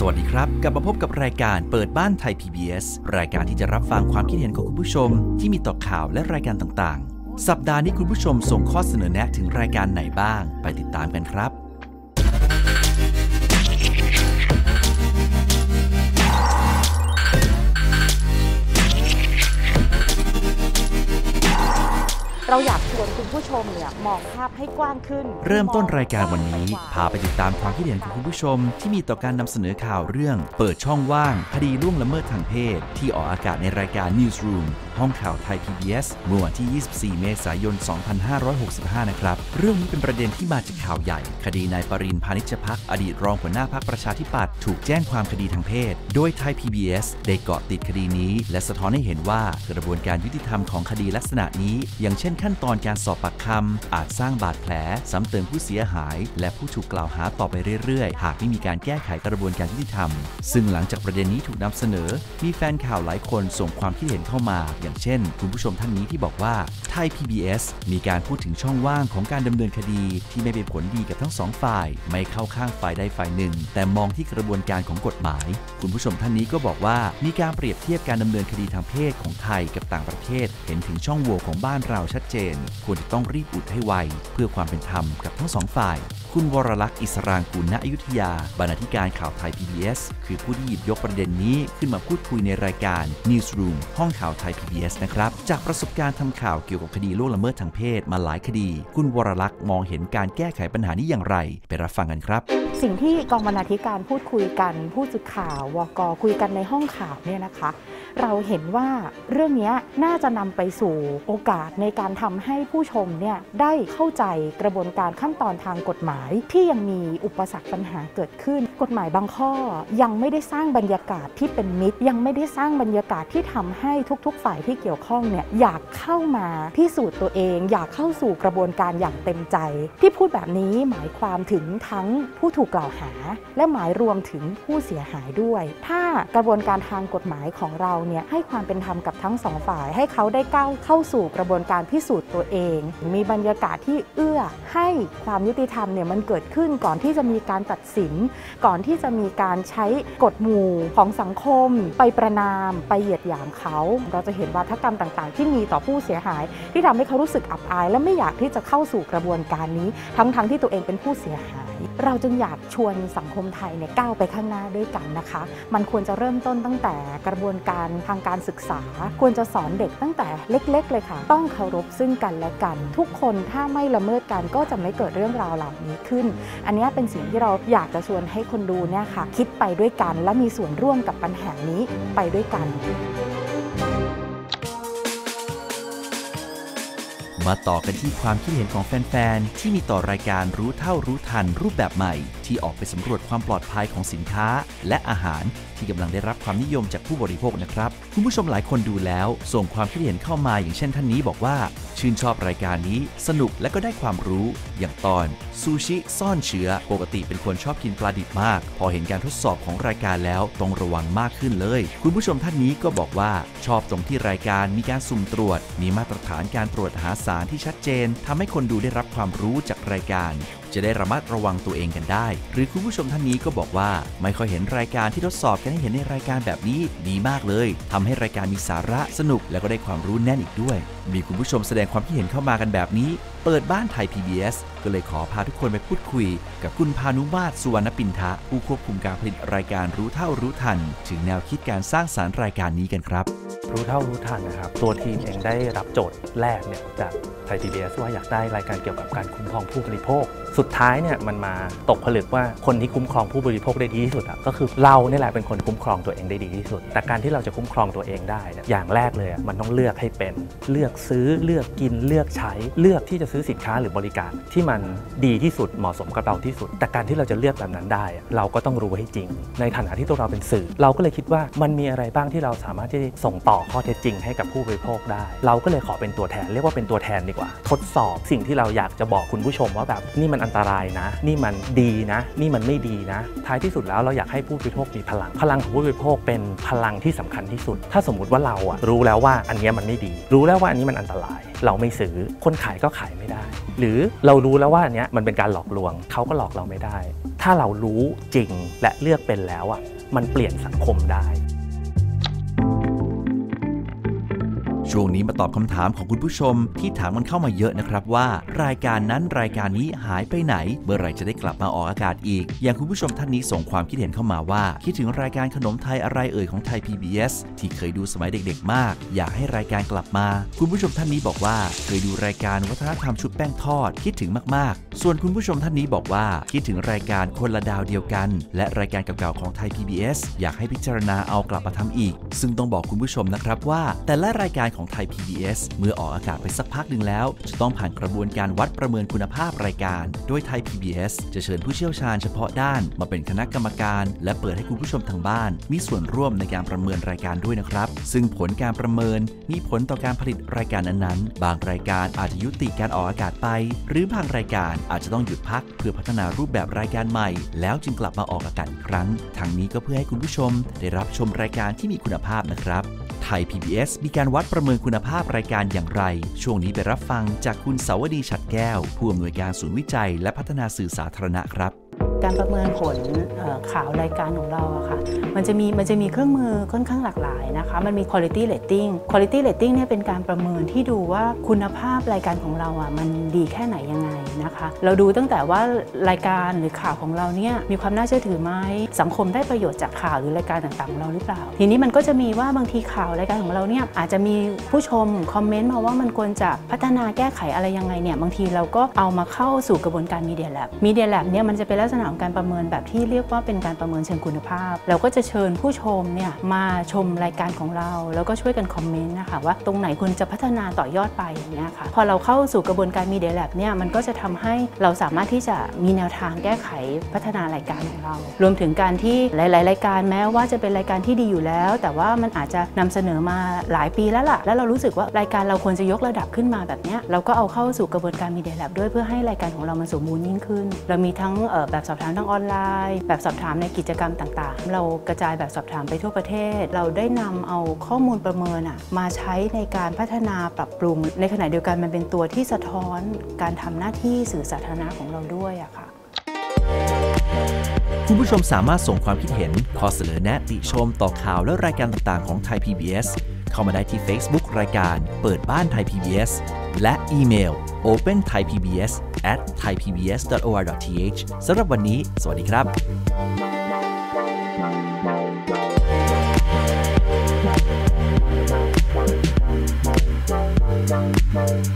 สวัสดีครับกลับมาพบกับรายการเปิดบ้านไทย PBS รายการที่จะรับฟังความคิดเห็นของคุณผู้ชมที่มีต่อข่าวและรายการต่างๆสัปดาห์นี้คุณผู้ชมส่งข้อเสนอแนะถึงรายการไหนบ้างไปติดตามกันครับเราอยากชวนคุณผู้ชมมองภาพให้กว้างขึ้นเริ่มต้นรายการวันนี้พาไปติดตามความคิดเห็นของคุณผู้ชมที่มีต่อการนำเสนอข่าวเรื่องเปิดช่องว่างคดีล่วงละเมิดทางเพศที่ออกอากาศในรายการ Newsroom ห้องข่าวไทย PBS เมื่อวันที่ 24 เมษายน 2565 นะครับเรื่องนี้เป็นประเด็นที่มาจากข่าวใหญ่คดีนายปรินทร์ พานิชภักดิ์อดีตรองหัวหน้าพรรคประชาธิปัตย์ถูกแจ้งความคดีทางเพศโดยไทย PBS ได้เกาะติดคดีนี้และสะท้อนให้เห็นว่ากระบวนการยุติธรรมของคดีลักษณะนี้อย่างเช่นขั้นตอนการสอบปากคำอาจสร้างบาดแผลซ้ำเติมผู้เสียหายและผู้ถูกกล่าวหาต่อไปเรื่อยๆหากไม่มีการแก้ไขกระบวนการยุติธรรมซึ่งหลังจากประเด็นนี้ถูกนำเสนอมีแฟนข่าวหลายคนส่งความคิดเห็นเข้ามาอย่างเช่นคุณผู้ชมท่านนี้ที่บอกว่าไทย PBS มีการพูดถึงช่องว่างของการดำเนินคดีที่ไม่เป็นผลดีกับทั้งสองฝ่ายไม่เข้าข้างฝ่ายใดฝ่ายหนึ่งแต่มองที่กระบวนการของกฎหมายคุณผู้ชมท่านนี้ก็บอกว่ามีการเปรียบเทียบการดำเนินคดีทางเพศของไทยกับต่างประเทศเห็นถึงช่องโหว่ของบ้านเราชัดเจนควรจะต้องรีบอุดให้ไวเพื่อความเป็นธรรมกับทั้งสองฝ่ายคุณวรลักษณ์อิสรางกูลณอยุธยาบรรณาธิการข่าวไทย PBS คือผู้ที่หยิบยกประเด็นนี้ขึ้นมาพูดคุยในรายการ Newsroom ห้องข่าวไทย PBS นะครับจากประสบการณ์ทำข่าวเกี่ยวกับคดีล่วงละเมิดทางเพศมาหลายคดีคุณวรลักษณ์มองเห็นการแก้ไขปัญหานี้อย่างไรไปรับฟังกันครับสิ่งที่กองบรรณาธิการพูดคุยกันผู้สื่อข่าววก.คุยกันในห้องข่าวเนี่ยนะคะเราเห็นว่าเรื่องนี้น่าจะนำไปสู่โอกาสในการทำให้ผู้ชมเนี่ยได้เข้าใจกระบวนการขั้นตอนทางกฎหมายที่ยังมีอุปสรรคปัญหาเกิดขึ้นกฎหมายบางข้อยังไม่ได้สร้างบรรยากาศที่เป็นมิตรยังไม่ได้สร้างบรรยากาศที่ทำให้ทุกๆฝ่ายที่เกี่ยวข้องเนี่ยอยากเข้ามาพิสูจน์ตัวเองอยากเข้าสู่กระบวนการอย่างเต็มใจที่พูดแบบนี้หมายความถึงทั้งผู้ถูกกล่าวหาและหมายรวมถึงผู้เสียหายด้วยถ้ากระบวนการทางกฎหมายของเราให้ความเป็นธรรมกับทั้งสองฝ่ายให้เขาได้ก้าวเข้าสู่กระบวนการพิสูจน์ตัวเองมีบรรยากาศที่เอื้อให้ความยุติธรรมมันเกิดขึ้นก่อนที่จะมีการตัดสินก่อนที่จะมีการใช้กฎหมู่ของสังคมไปประณามไปเหยียดหยามเขาเราจะเห็นวาทกรรมต่างๆที่มีต่อผู้เสียหายที่ทำให้เขารู้สึกอับอายและไม่อยากที่จะเข้าสู่กระบวนการนี้ทั้งที่ตัวเองเป็นผู้เสียหายเราจึงอยากชวนสังคมไทยก้าวไปข้างหน้าด้วยกันนะคะมันควรจะเริ่มต้นตั้งแต่กระบวนการทางการศึกษาควรจะสอนเด็กตั้งแต่เล็กๆเลยค่ะต้องเคารพซึ่งกันและกันทุกคนถ้าไม่ละเมิดกันก็จะไม่เกิดเรื่องราวเหล่านี้ขึ้นอันนี้เป็นสิ่งที่เราอยากจะชวนให้คนดูค่ะคิดไปด้วยกันและมีส่วนร่วมกับปัญหานี้ไปด้วยกันมาต่อกันที่ความคิดเห็นของแฟนๆที่มีต่อรายการรู้เท่ารู้ทันรูปแบบใหม่ที่ออกไปสำรวจความปลอดภัยของสินค้าและอาหารที่กำลังได้รับความนิยมจากผู้บริโภคนะครับคุณผู้ชมหลายคนดูแล้วส่งความคิดเห็นเข้ามาอย่างเช่นท่านนี้บอกว่าชื่นชอบรายการนี้สนุกและก็ได้ความรู้อย่างตอนซูชิซ่อนเชื้อปกติเป็นคนชอบกินปลาดิบมากพอเห็นการทดสอบของรายการแล้วต้องระวังมากขึ้นเลยคุณผู้ชมท่านนี้ก็บอกว่าชอบตรงที่รายการมีการสุ่มตรวจมีมาตรฐานการตรวจหาสารที่ชัดเจนทำให้คนดูได้รับความรู้จากรายการจะได้ระมัดระวังตัวเองกันได้หรือคุณผู้ชมท่านนี้ก็บอกว่าไม่ค่อยเห็นรายการที่ทดสอบกันให้เห็นในรายการแบบนี้ดีมากเลยทำให้รายการมีสาระสนุกและก็ได้ความรู้แน่นอีกด้วยมีคุณผู้ชมแสดงความคิดเห็นเข้ามากันแบบนี้เปิดบ้านไทย PBS ก็เลยขอพาทุกคนไปพูดคุยกับคุณพานุมาตร สุวรรณปินทะผู้ควบคุมการผลิตรายการรู้เท่ารู้ทันถึงแนวคิดการสร้างสรรค์รายการนี้กันครับรู้เท่ารู้ทันนะครับตัวทีมเองได้รับโจทย์แรกจากไทย PBS ว่าอยากได้รายการเกี่ยวกับการคุ้มครองผู้บริโภคสุดท้ายมันมาตกผลึกว่าคนที่คุ้มครองผู้บริโภคได้ดีที่สุดก็คือเราเนี่ยแหละเป็นคนคุ้มครองตัวเองได้ดีที่สุดแต่การที่เราจะคุ้มครองตัวเองได้อย่างแรกเลยมันต้องเลือกให้เป็นเลือกซื้อเลือกกินเลือกใช้เลือกที่จะซื้อสินค้าหรือบริการที่มันดีที่สุดเหมาะสมกับเราที่สุดแต่การที่เราจะเลือกแบบนั้นได้เราก็ต้องรู้ให้จริงในฐานะที่ตัวเราเป็นสื่อเราก็เลยคิดว่ามันมีอะไรบ้างที่เราสามารถที่จะส่งต่อข้อเท็จจริงให้กับผู้บริโภคได้เราก็เลยขอเป็นตัวแทนเรียกว่าเป็นตัวแทนดี กว่าทดสอบสิ่งที่เราอยากจะบอกคุณผู้ชมว่าแบบนี่มันอันตรายนะนี่มันดีนะนี่มันไม่ดีนะท้ายที่สุดแล้วเราอยากให้ผู้บริโภคมีพลังของผู้บริโภคเป็นพลังที่สำคัญที่สุดถ้าสมมุติว่าเราอะรู้แล้วว่าอันนี้มันไม่ดีรู้แล้วว่าอันนี้มันอันตรายเราไม่ซื้อคนขายก็ขายไม่ได้หรือเรารู้แล้วว่าอันนี้มันเป็นการหลอกลวงเขาก็หลอกเราไม่ได้ถ้าเรารู้จริงและเลือกเป็นแล้วอะมันเปลี่ยนสังคมได้ช่วงนี้มาตอบคำถามของคุณผู้ชมที่ถามมันเข้ามาเยอะนะครับว่ารายการนั้นรายการนี้หายไปไหนเมื่อไหร่จะได้กลับมาออกอากาศอีกอย่างคุณผู้ชมท่านนี้ส่งความคิดเห็นเข้ามาว่าคิดถึงรายการขนมไทยอะไรเอ่ยของไทย PBS ที่เคยดูสมัยเด็กๆมากอยากให้รายการกลับมาคุณผู้ชมท่านนี้บอกว่าเคยดูรายการวัฒนธรรมชุบแป้งทอดคิดถึงมากๆส่วนคุณผู้ชมท่านนี้บอกว่าคิดถึงรายการคนละดาวเดียวกันและรายการเก่าๆของไทย PBS อยากให้พิจารณาเอากลับมาทำอีกซึ่งต้องบอกคุณผู้ชมนะครับว่าแต่ละรายการของไทย PBS เมื่อออกอากาศไปสักพักหนึ่งแล้วจะต้องผ่านกระบวนการวัดประเมินคุณภาพรายการโดยไทย PBS จะเชิญผู้เชี่ยวชาญเฉพาะด้านมาเป็นคณะกรรมการและเปิดให้คุณผู้ชมทางบ้านมีส่วนร่วมในการประเมินรายการด้วยนะครับซึ่งผลการประเมินมีผลต่อการผลิตรายการนั้นๆบางรายการอาจจะยุติการออกอากาศไปหรือบางรายการอาจจะต้องหยุดพักเพื่อพัฒนารูปแบบรายการใหม่แล้วจึงกลับมาออกอากาศอีกครั้งทั้งนี้ก็เพื่อให้คุณผู้ชมได้รับชมรายการที่มีคุณภาพนะครับไทย PBS มีการวัดประเมินคุณภาพรายการอย่างไรช่วงนี้ไปรับฟังจากคุณเสาวดีฉัตรแก้วผู้อำนวยการศูนย์วิจัยและพัฒนาสื่อสาธารณะครับการประเมินผลข่าวรายการของเราอะค่ะมันจะมีเครื่องมือค่อนข้างหลากหลายนะคะมันมี quality ratingเนี่ยเป็นการประเมินที่ดูว่าคุณภาพรายการของเราอะมันดีแค่ไหนยังไงนะคะเราดูตั้งแต่ว่ารายการหรือข่าวของเราเนี่ยมีความน่าเชื่อถือไหมสังคมได้ประโยชน์จากข่าวหรือรายการต่างๆของเราหรือเปล่าทีนี้มันก็จะมีว่าบางทีข่าวรายการของเราเนี่ยอาจจะมีผู้ชมคอมเมนต์มาว่ามันควรจะพัฒนาแก้ไขอะไรยังไงเนี่ยบางทีเราก็เอามาเข้าสู่กระบวนการ Media Lab เนี่ยมันจะเป็นลักษณะของการประเมินแบบที่เรียกว่าเป็นการประเมินเชิงคุณภาพเราก็จะเชิญผู้ชมเนี่ยมาชมรายการของเราแล้วก็ช่วยกันคอมเมนต์นะคะว่าตรงไหนคุณจะพัฒนาต่อยอดไปอย่างเงี้ยค่ะพอเราเข้าสู่กระบวนการ Media Lab เนี่ยมันก็จะทำให้เราสามารถที่จะมีแนวทางแก้ไขพัฒนารายการของเรารวมถึงการที่หลายๆรายการแม้ว่าจะเป็นรายการที่ดีอยู่แล้วแต่ว่ามันอาจจะนำเสนอมาหลายปีแล้วล่ะแล้วเรารู้สึกว่ารายการเราควรจะยกระดับขึ้นมาแบบเนี้ยเราก็เอาเข้าสู่กระบวนการ Media Lab ด้วยเพื่อให้รายการของเรามันสมบูรณ์ยิ่งขึ้นเรามีทั้งแบบสอบถามทางออนไลน์แบบสอบถามในกิจกรรมต่างๆเรากระจายแบบสอบถามไปทั่วประเทศเราได้นำเอาข้อมูลประเมินมาใช้ในการพัฒนาปรับปรุงในขณะเดียวกันมันเป็นตัวที่สะท้อนการทำหน้าที่สื่อสาธารณะของเราด้วยอะค่ะคุณผู้ชมสามารถส่งความคิดเห็นข้อเสนอแนะติชมต่อข่าวและรายการต่างๆของไทย PBS เข้ามาได้ที่ Facebook รายการเปิดบ้านไทย PBS และอีเมล open.thaipbs@thaipbs.or.th สำหรับวันนี้สวัสดีครับ